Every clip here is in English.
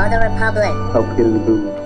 or the Republic. Help get in the mood.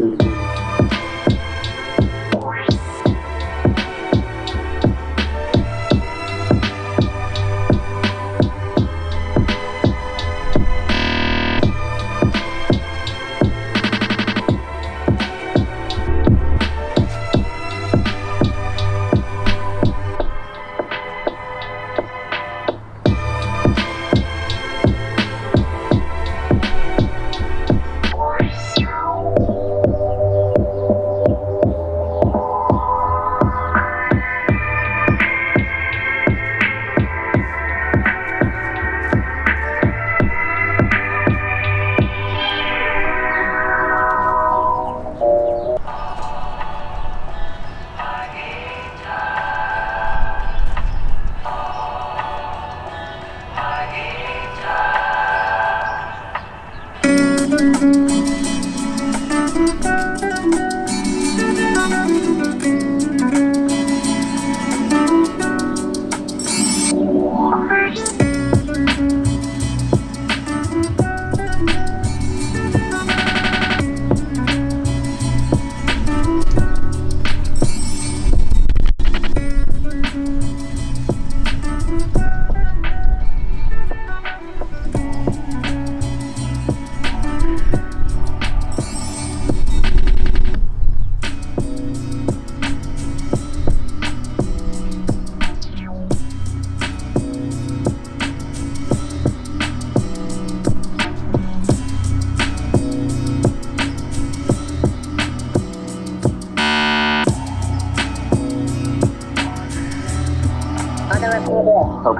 இருக்கிறது.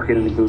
Here we go.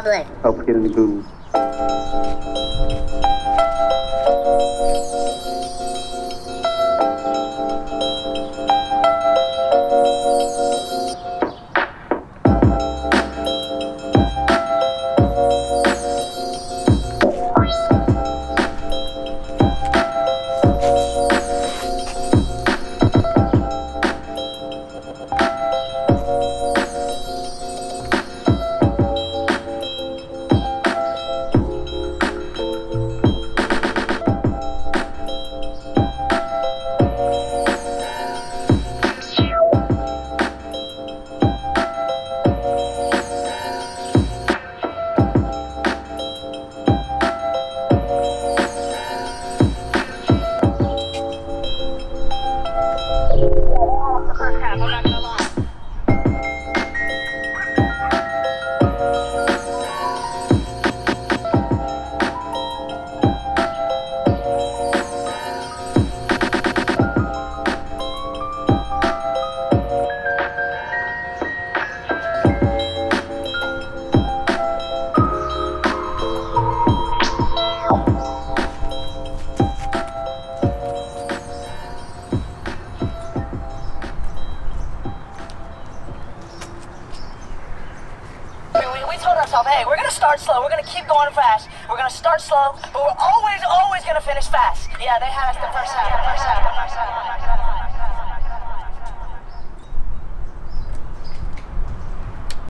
Public. Help get in the groove. start slow. We're going to keep going fast. We're going to start slow, but we're always going to finish fast. Yeah, they had us the first half.